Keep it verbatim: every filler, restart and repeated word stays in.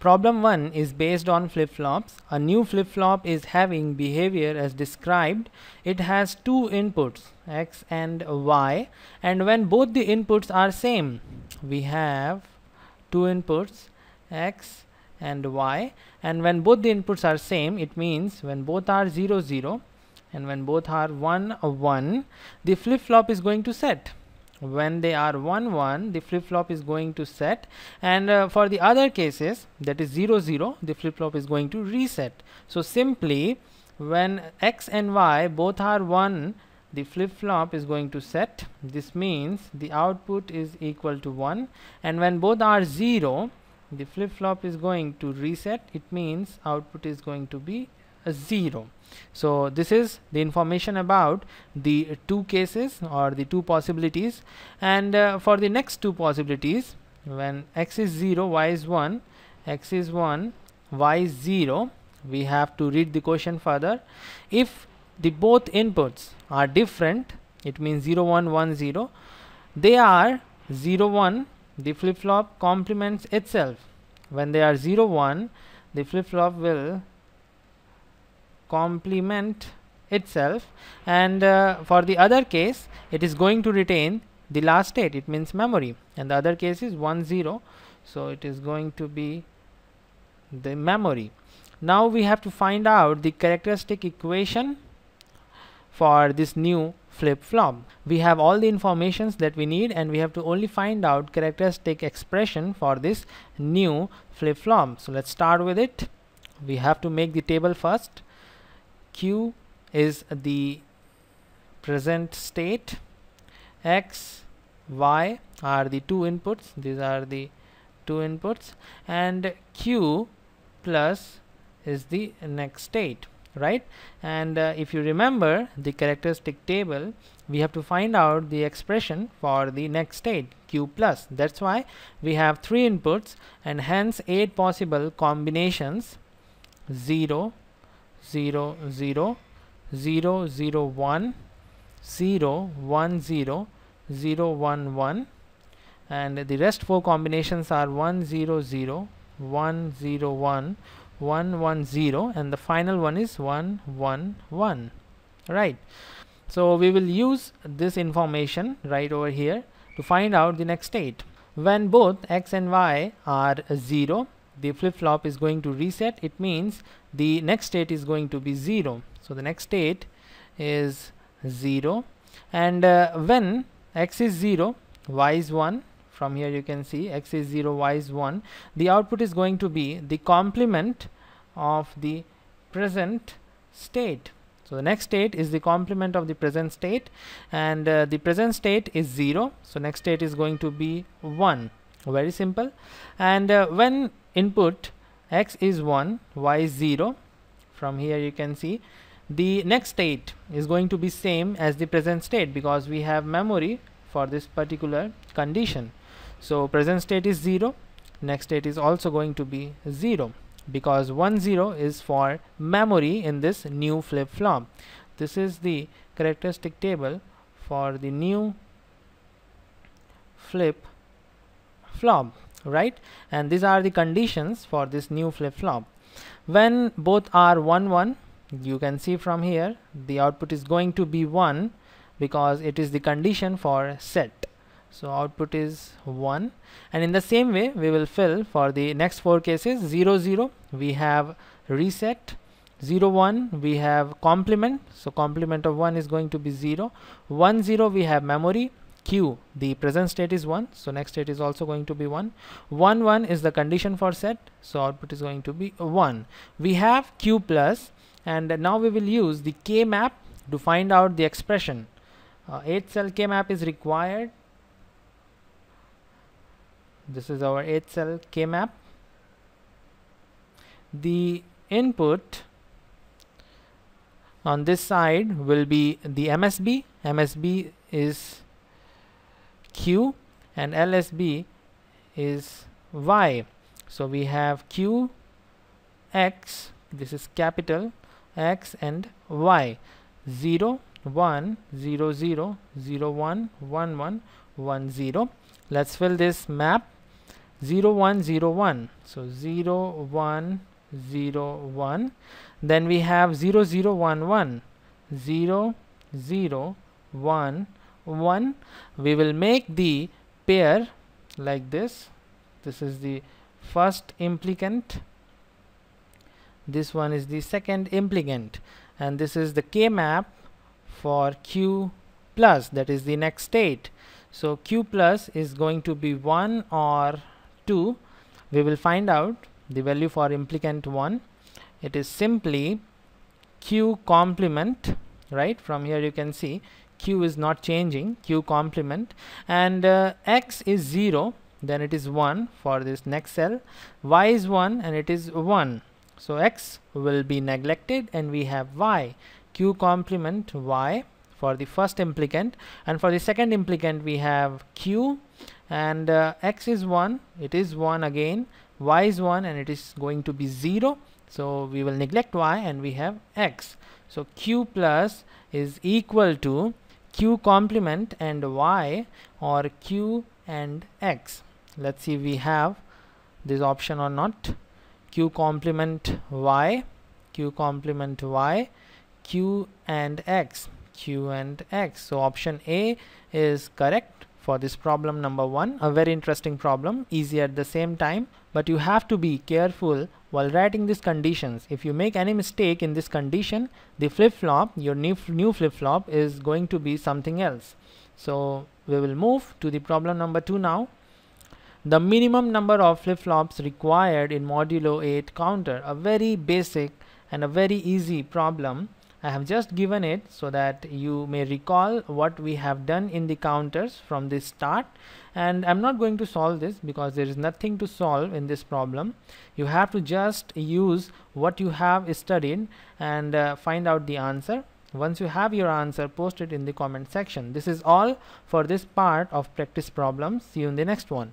Problem one is based on flip-flops. A new flip-flop is having behavior as described. It has two inputs, X and Y, and when both the inputs are same, we have two inputs, X and Y, and when both the inputs are same, it means when both are zero, zero, and when both are one, one, the flip-flop is going to set. When they are one, one, the flip-flop is going to set, and uh, for the other cases, that is zero, zero, the flip-flop is going to reset. So simply when X and Y both are one, the flip-flop is going to set. This means the output is equal to one, and when both are zero, the flip-flop is going to reset. It means output is going to be zero. So this is the information about the two cases or the two possibilities. And uh, for the next two possibilities, when X is zero, Y is one, X is one, Y is zero, we have to read the question further. If the both inputs are different, it means zero, one, one, zero, they are zero, one, the flip-flop complements itself. When they are zero, one, the flip-flop will complement itself, and uh, for the other case it is going to retain the last state, it means memory, and the other case is one, zero, so it is going to be the memory. Now we have to find out the characteristic equation for this new flip-flop. We have all the informations that we need, and we have to only find out characteristic expression for this new flip-flop. So let's start with it. We have to make the table first. Q is the present state, X, Y are the two inputs, these are the two inputs, and Q plus is the next state, right? And uh, if you remember the characteristic table, we have to find out the expression for the next state, Q plus. That's why we have three inputs and hence eight possible combinations, zero, zero, zero, zero, zero, one, zero, one, zero, zero, one, one, and the rest four combinations are one, zero, zero, one, zero, one, one, one, zero, and the final one is one, one, one, right? So we will use this information right over here to find out the next state. When both X and Y are zero, the flip-flop is going to reset. It means the next state is going to be zero. So the next state is zero, and uh, when X is zero, Y is one, from here you can see X is zero, Y is one, the output is going to be the complement of the present state. So the next state is the complement of the present state, and uh, the present state is zero, so next state is going to be one. Very simple. And uh, when input X is one, Y is zero, from here you can see the next state is going to be same as the present state, because we have memory for this particular condition. So present state is zero, next state is also going to be zero, because one, zero is for memory in this new flip-flop. This is the characteristic table for the new flip-flop, right? And these are the conditions for this new flip-flop. When both are one, one, you can see from here the output is going to be one, because it is the condition for set, so output is one. And in the same way we will fill for the next four cases. Zero, zero, we have reset. Zero, one, we have complement, so complement of one is going to be zero. One, zero, we have memory. Q, the present state is one, so next state is also going to be one. one, one is the condition for set, so output is going to be one. We have Q plus, and now we will use the K map to find out the expression. Uh, eight cell K map is required. This is our eight cell K map. The input on this side will be the M S B. M S B is Q, and L S B is Y. So we have Q, X, this is capital X, and Y, zero, one, zero, zero, zero, one, one, one, one, zero. Let's fill this map. zero one zero one. So zero one zero one. Then we have zero zero one one. zero zero one one. We will make the pair like this. This is the first implicant, this one is the second implicant, and this is the K map for Q plus, that is the next state. So Q plus is going to be one or two. We will find out the value for implicant one. It is simply Q complement, right? From here you can see Q is not changing, Q complement, and uh, X is zero, then it is one for this next cell, Y is one and it is one. So X will be neglected and we have Y, Q complement Y for the first implicant, and for the second implicant we have Q, and uh, X is one, it is one again, Y is one and it is going to be zero. So we will neglect Y and we have X. So Q plus is equal to Q complement and Y, or Q and X. Let's see we have this option or not. Q complement Y, Q complement Y, Q and X, Q and X. So option A is correct for this problem number one. A very interesting problem, easy at the same time, but you have to be careful while writing these conditions. If you make any mistake in this condition, the flip-flop, your new, new flip-flop is going to be something else. So we will move to the problem number two now. The minimum number of flip-flops required in modulo eight counter. A very basic and a very easy problem. I have just given it so that you may recall what we have done in the counters from the start, and I'm not going to solve this because there is nothing to solve in this problem. You have to just use what you have studied and uh, find out the answer. Once you have your answer, post it in the comment section. This is all for this part of practice problems. See you in the next one.